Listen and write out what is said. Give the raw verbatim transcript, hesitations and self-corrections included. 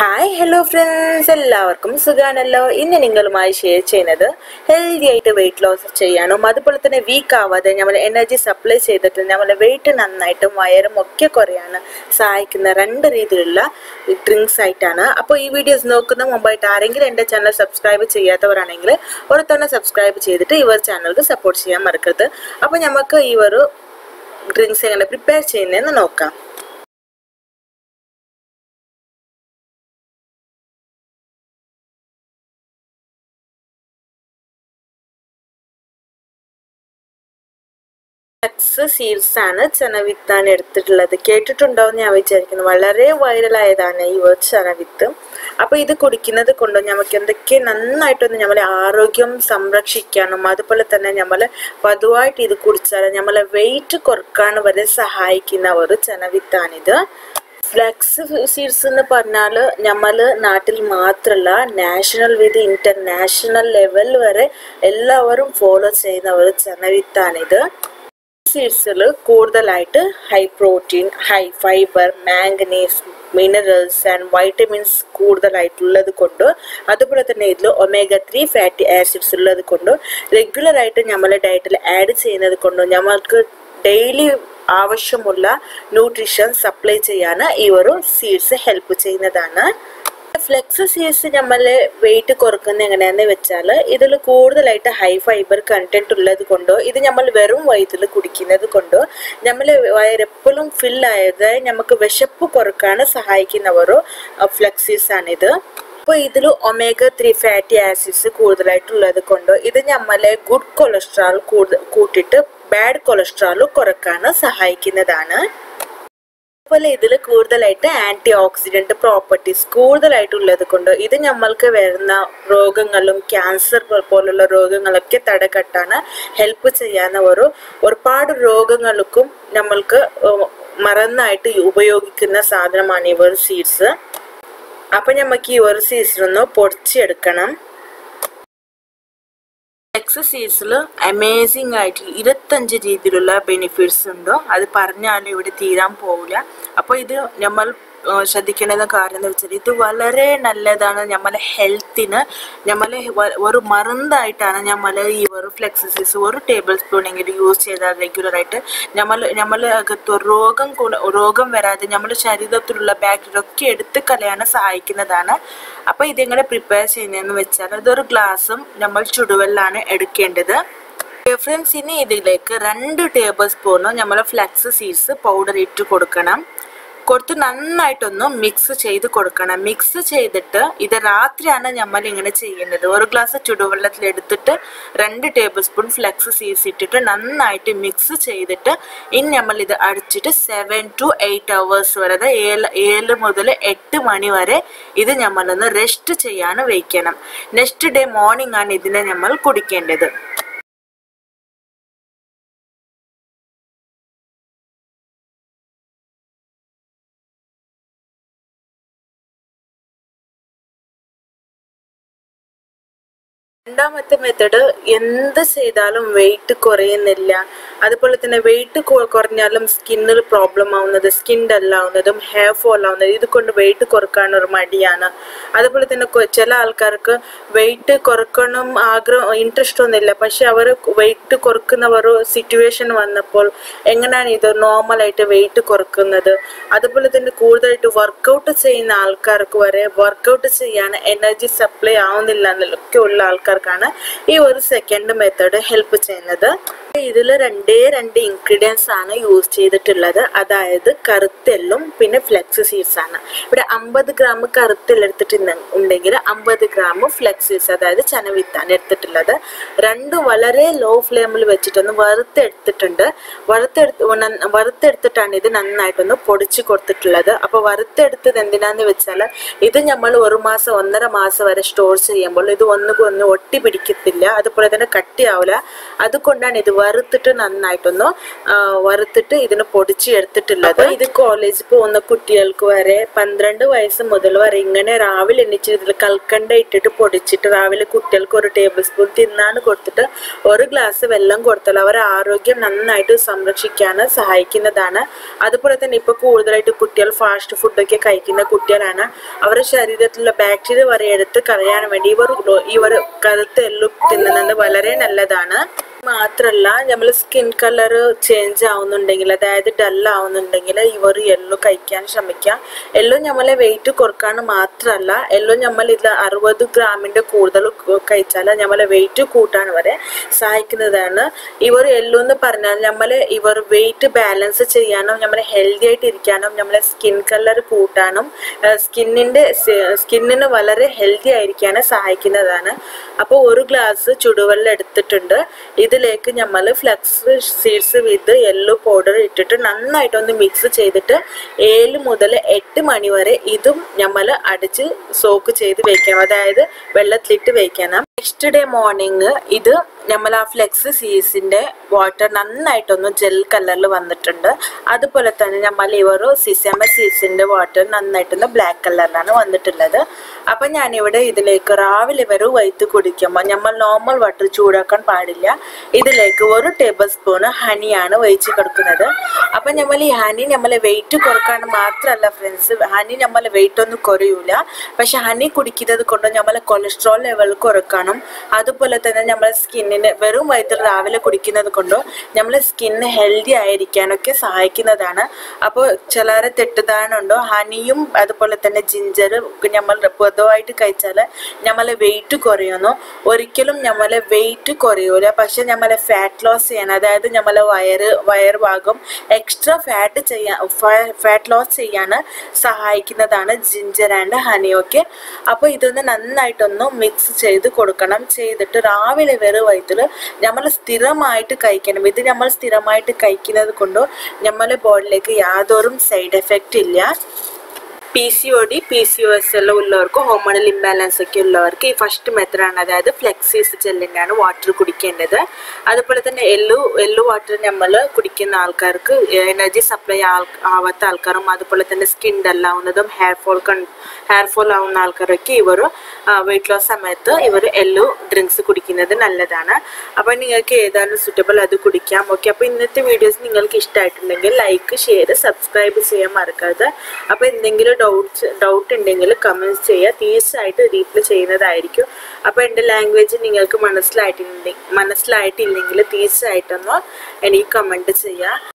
Hi, hello friends. എല്ലാവർക്കും സുഖാണല്ലോ. ഇന്ന് നിങ്ങളുമായി ഷെയർ ചെയ്യുന്നത് ഹെൽത്തി ആയിട്ട് weight loss ചെയ്യാനും അതുപോലെ തന്നെ വീക്ക് ആവാതെ നമ്മൾ എനർജി സപ്ലൈ ചെയ്തിട്ട് നമ്മൾ weight നന്നായിട്ട് വയറും ഒക്കെ കുറയാൻ സഹായിക്കുന്ന രണ്ട് രീതിയിലുള്ള ഡ്രിങ്ക്സ് ആയിട്ടാണ്. അപ്പോൾ ഈ വീഡിയോസ് നോക്കുന്ന മുമ്പായിട്ട് ആരെങ്കിലും എൻ്റെ ചാനൽ സബ്സ്ക്രൈബ് ചെയ്യാത്തവരാണെങ്കിൽ ഒരു തവണ സബ്സ്ക്രൈബ് ചെയ്തിട്ട് ഇവർ ചാനലിനെ സപ്പോർട്ട് ചെയ്യാൻ മറക്കരുത്. അപ്പോൾ നമുക്ക് ഈ ഒരു ഡ്രിങ്ക്സ് എങ്ങനെ പ്രിപ്പയർ ചെയ്യുന്നതെന്ന് നോക്കാം. Seeds and Chanavita Nedla, the catered down the Avichak and Valare, Virela than a word Chanavita. Apa the Kurikina, the Kondanyamakan, the Kin, and Night on the Yamala Arogium, Samrakshikan, Madapalatana Yamala, Paduati, the Kurchara, Yamala, weight Korkan, Vadesa hike in our Chanavitanida. Flax seeds in the Parnala, Yamala, Natil Matrala, national with international level where Ella follow say our Chanavitanida. Seeds core the lighter, high protein, high fiber, manganese, minerals, and vitamins core the light the condo, other the omega three fatty acids the condo, regular item Yamala diet add chain the condo, Yamalka daily avashamula nutrition supply chayana, Euro seeds help chayana dana. Flexes is a weight corkan and vechala, either the core the lighter high fiber content to let the condo, either Yamal verum white the Kudikina the condo, Yamala wire pulum fill either Yamaka Veshapu corkana, Sahaikin Navaro, a flexes another. Omega three fatty acids core the light to let the condo, either Yamala good cholesterol coated, bad cholesterol corkana, Sahaikinadana. This cool the light antioxidant properties. Cool the light to leather condo. This is Yamalka Verna, Rogangalum, cancer, polar Rogangalaka, Tadakatana, help with Sayanavaro, or part of Rogangalukum, Yamalka, Marana, Ubayogikina, Sadra Maniver seeds. Apanamaki or seeds run up, Portiakanam. Exercise amazing item. twenty-five രീതിയിലുള്ള benefits ഉണ്ട്. അത് പറഞ്ഞാണ് ഇവിടെ തീരാൻ പോവില്ല. അപ്പോൾ ഇത് നമ്മൾ ശ്രദ്ധിക്കേണ്ട കാരണം എന്ന് വെച്ചാൽ ഇത് വളരെ നല്ലതാണ് നമ്മുടെ ഹെൽത്തിന്. നമ്മളെ ഒരു മരുന്നായിട്ടാണ് നമ്മൾ ഈ ഒരു ഫ്ലെക്സസീസ് ഒരു ടേബിൾ സ്പൂൺ എങ്കിലും യൂസ് ചെയ്താൽ റെഗുലർ ആയിട്ട് നമ്മൾ നമ്മളെ രോഗം രോഗം വരാതെ നമ്മുടെ ശരീരത്തിലുള്ള ബാക്ടീരിയ ഒക്കെ എടുത്ത് കളയാൻ സഹായിക്കുന്നതാണ്. അപ്പോൾ ഇത് എങ്ങനെ പ്രിപ്പയർ ചെയ്യുന്നതെന്ന് വെച്ചാൽ അതൊരു ഗ്ലാസും നമ്മൾ ചുടുവെള്ളാണ് എടുക്കേണ്ടത്. Friends, ഇനി ഇതിലേക്ക് രണ്ട് ടേബിൾ സ്പൂൺ നമ്മൾ ഫ്ലെക്സ് സീഡ്സ് പൗഡർ ഇട്ട് കൊടുക്കണം. Mix Chay the Korkana, mix Chay the Tur, either Ratriana Yamaling Chay and the door glass of Chudovalat led the Tur, Renda tablespoon flax seeds it, none night mix Chay the Tur, in Yamali the Archit, seven to eight hours where the ale model eight money ware, either Yamalana rest Chayana Wakanam. Next day morning and Idina Yamal Kudikended. Method in the Sedalum weight to Korean Nilla, other polythena weight to cornealum skin problem on the skin down, the hair fall on the either weight to Korkan or Madiana, other polythena cochella alcarca, weight to Korkanum agra interest on the lapasha, weight to Korkanavaro situation one napole, Engana either normal at a weight to Korkanada, other polythena cooler to work out to say in alcarquare, work out to say an energy supply on the Lanalka. This second method help ചെയ്യുന്നത് ഇതില രണ്ടേ രണ്ട് ingredients ആണ് use ചെയ്തിട്ടുള്ളത് അതായത് കറുത്തെല്ലും പിന്നെ flex seeds ആണ് ഇവിടെ fifty ഗ്രാം കറുത്തെല്ല് എടുത്തിട്ടുണ്ടെങ്കിൽ fifty ഗ്രാം ഫ്ലെക്സ് സീഡ്സ് അതായത് ചനവിത്താണ് എടുത്തിട്ടുള്ളത് രണ്ടും വളരെ ലോ ഫ്ലെയിമിൽ വെച്ചിട്ടൊന്ന് വറുത്തെടുത്തിട്ടുണ്ട് വറുത്തെടുത്ത് വറുത്തെടുത്തിട്ടാണ് ഇത് നന്നായിട്ടൊന്ന് പൊടിച്ചു കൊടുത്തിട്ടുള്ളത് അപ്പോൾ വറുത്തെടുത്തത് എന്തിനാണെന്ന് വെച്ചാൽ ഇത് നമ്മൾ ഒരു മാസം ഒന്നര മാസം വരെ സ്റ്റോർ ചെയ്യുമ്പോൾ ഇത് ഒന്ന് ഒന്ന് ഒട്ടി പിടിക്കത്തില്ല, അതുപോലെ തന്നെ കട്ടിയാവില്ല. അതുകൊണ്ടാണ് ഇത് വറുത്തിട്ട് നന്നായിട്ടൊന്ന് വറുത്തിട്ട് ഇതിന് പൊടിച്ചെടുത്തിട്ടുള്ളത്. ഇത് കോളേജിൽ പോകുന്ന കുട്ടികൾക്ക് വരെ പന്ത്രണ്ട് വയസ്സ് മുതൽ വരെ ഇങ്ങനെ രാവിലെ എണ്ണിച്ച് ഇതിൽ കൽക്കണ്ട ഇട്ടിട്ട് പൊടിച്ചിട്ട് രാവിലെ കുട്ടികൾക്ക് ഒരു ടേബിൾ സ്പൂൺ തിന്നാൻ കൊടുത്തിട്ട് ഒരു ഗ്ലാസ് വെള്ളം കൊടുത്താൽ അവരുടെ ആരോഗ്യം നന്നായിട്ട് സംരക്ഷിക്കാൻ സഹായിക്കുന്നതാണ്. അതുപോലെ തന്നെ ഇപ്പോൾ കൂടുതലായിട്ട് കുട്ടികൾ ഫാസ്റ്റ് ഫുഡൊക്കെ കഴിക്കുന്ന കുട്ടികളാണ്. അവരുടെ ശരീരത്തിലുള്ള ബാക്ടീരിയ വരെ എടുത്ത് കളയാൻ വേണ്ടി ഇവർ ഇവർ കറുത്ത എള്ളു തിന്നുന്നത് വളരെ നല്ലതാണ്. മാത്രമല്ല നമ്മൾ സ്കിൻ കളർ ചേഞ്ച് ആവുന്നുണ്ടെങ്കിൽ, അതായത് ഡൾ ആവുന്നുണ്ടെങ്കിൽ ഇവർ എള്ളു കഴിക്കാൻ ശ്രമിക്കാം. എള്ളു നമ്മളെ വെയിറ്റ് കുറക്കാൻ മാത്രമല്ല, എള്ളു നമ്മൾ ഇത് അറുപത് ഗ്രാമിൻ്റെ കൂടുതൽ കഴിച്ചാൽ നമ്മളെ വെയിറ്റ് കൂട്ടാൻ വരെ സഹായിക്കുന്നതാണ്. ഇവർ എള്ളു എന്ന് പറഞ്ഞാൽ നമ്മളെ ഇവർ വെയിറ്റ് ബാലൻസ് ചെയ്യാനും നമ്മളെ ഹെൽത്തി ആയിട്ട് ഇരിക്കാനും നമ്മളെ സ്കിൻ കളർ കൂട്ടാനും സ്കിന്നിൻ്റെ സ്കിന്നിന് വളരെ ഹെൽത്തി ആയിരിക്കാനും സഹായിക്കുന്നതാണ്. അപ്പോൾ ഒരു ഗ്ലാസ് ചുടുവെള്ളം എടുത്തിട്ടുണ്ട്. ഇതിലേക്ക് നമ്മൾ flax seeds with yellow powder ഇട്ടിട്ട് നന്നായിട്ടൊന്ന് മിക്സ് ചെയ്തിട്ട് ഏഴ് മുതൽ എട്ട് മണി വരെ ഇതും നമ്മൾ അടിച്ച് സോക്ക് ചെയ്ത് വെക്കണം, അതായത് വെള്ളത്തിലിട്ട് വെക്കണം. നെക്സ്റ്റ് ഡേ മോർണിംഗ് ഇത് നമ്മൾ ആ ഫ്ലെക്സ് സീസിൻ്റെ വാട്ടർ നന്നായിട്ടൊന്ന് ജെൽ കളറിൽ വന്നിട്ടുണ്ട്. അതുപോലെ തന്നെ നമ്മൾ ഇവർ സിസമ സീസിൻ്റെ വാട്ടർ നന്നായിട്ടൊന്ന് ബ്ലാക്ക് കളറിലാണ് വന്നിട്ടുള്ളത്. അപ്പം ഞാനിവിടെ ഇതിലേക്ക് രാവിലെ വരെ വൈത്ത് കുടിക്കുമ്പോൾ നമ്മൾ നോർമൽ വാട്ടർ ചൂടാക്കാൻ പാടില്ല. ഇതിലേക്ക് ഒരു ടേബിൾ സ്പൂണ് ഹണിയാണ് ഒഴിച്ച് കൊടുക്കുന്നത്. അപ്പം നമ്മൾ ഈ ഹണി നമ്മളെ വെയിറ്റ് കുറക്കാൻ മാത്രമല്ല ഫ്രണ്ട്സ്, ഹണി നമ്മളെ വെയിറ്റ് ഒന്നും കുറയൂല. പക്ഷെ ഹണി കുടിക്കുന്നത് കൊണ്ട് നമ്മളെ കൊളസ്ട്രോൾ ലെവൽ കുറക്കണം. അതുപോലെ തന്നെ നമ്മളെ സ്കിന്നിന് വെറും വയറ്റിൽ രാവിലെ കുടിക്കുന്നത് കൊണ്ടോ നമ്മളെ സ്കിന്ന് ഹെൽത്തി ആയിരിക്കാനൊക്കെ സഹായിക്കുന്നതാണ്. അപ്പോൾ ചിലരെ തെറ്റിദ്ധാരണയുണ്ടോ, ഹണിയും അതുപോലെ തന്നെ ജിഞ്ചറും നമ്മൾ പൊതുവായിട്ട് കഴിച്ചാൽ നമ്മളെ വെയിറ്റ് കുറയുന്നു. ഒരിക്കലും നമ്മളെ വെയിറ്റ് കുറയൂല, പക്ഷെ നമ്മളെ ഫാറ്റ് ലോസ് ചെയ്യാൻ, അതായത് നമ്മളെ വയറ് വയറ് ഭാഗം എക്സ്ട്രാ ഫാറ്റ് ചെയ്യാൻ ഫാറ്റ് ലോസ് ചെയ്യാൻ സഹായിക്കുന്നതാണ് ജിഞ്ചർ ആൻഡ് ഹണിയൊക്കെ. അപ്പോൾ ഇതൊന്ന് നന്നായിട്ടൊന്ന് മിക്സ് ചെയ്ത് കൊടുക്കണം. ചെയ്തിട്ട് രാവിലെ വെറും നമ്മൾ സ്ഥിരമായിട്ട് കഴിക്കണം. ഇത് നമ്മൾ സ്ഥിരമായിട്ട് കഴിക്കുന്നത് കൊണ്ട് നമ്മളെ ബോഡിയിലേക്ക് യാതൊരു സൈഡ് എഫക്റ്റ് ഇല്ല. P C O D P C O S എല്ലാം ഉള്ളവർക്ക്, ഹോർമോണൽ ഇംബാലൻസ് ഒക്കെ ഉള്ളവർക്ക് ഈ ഫസ്റ്റ് മെത്തേഡാണ്, അതായത് ഫ്ലെക്സീസ് ജെല്ലിൻ്റെയാണ് വാട്ടർ കുടിക്കേണ്ടത്. അതുപോലെ തന്നെ എല്ലു എല്ലു വാട്ടർ നമ്മൾ കുടിക്കുന്ന ആൾക്കാർക്ക്, എനർജി സപ്ലൈ ആവാത്ത ആൾക്കാരും അതുപോലെ തന്നെ സ്കിൻ ഡല്ലാവുന്നതും ഹെയർ ഫോൾ കൺ ഹെയർ ഫോൾ ആവുന്ന ആൾക്കാരൊക്കെ ഇവർ വെയിറ്റ് ലോസ് സമയത്ത് ഇവർ എല്ലു ഡ്രിങ്ക്സ് കുടിക്കുന്നത് നല്ലതാണ്. അപ്പോൾ നിങ്ങൾക്ക് ഏതാണ് സൂറ്റബിൾ അത് കുടിക്കാം. ഓക്കെ, അപ്പോൾ ഇന്നത്തെ വീഡിയോസ് നിങ്ങൾക്ക് ഇഷ്ടമായിട്ടുണ്ടെങ്കിൽ ലൈക്ക്, ഷെയർ, സബ്സ്ക്രൈബ് ചെയ്യാൻ മറക്കരുത്. അപ്പോൾ എന്തെങ്കിലും ഡൗട്ട്സ് ഡൗട്ട് ഉണ്ടെങ്കിൽ കമൻറ്റ്സ് ചെയ്യുക, തീർച്ചയായിട്ട് റീപ്ലൈ ചെയ്യുന്നതായിരിക്കും. അപ്പോൾ എൻ്റെ ലാംഗ്വേജ് നിങ്ങൾക്ക് മനസ്സിലായിട്ടില്ലെങ്കിൽ മനസ്സിലായിട്ടില്ലെങ്കിൽ തീർച്ചയായിട്ടൊന്ന് എനിക്ക് കമൻറ്റ് ചെയ്യുക.